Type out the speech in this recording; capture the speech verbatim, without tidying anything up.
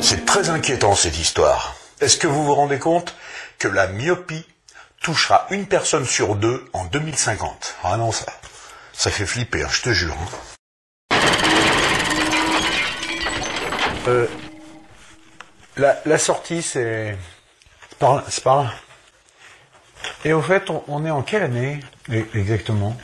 C'est très inquiétant cette histoire. Est-ce que vous vous rendez compte que la myopie touchera une personne sur deux en deux mille cinquante? Ah non, ça, ça fait flipper, hein, je te jure. Hein. Euh, la, la sortie, c'est... C'est par là. Et au fait, on, on est en quelle année exactement ?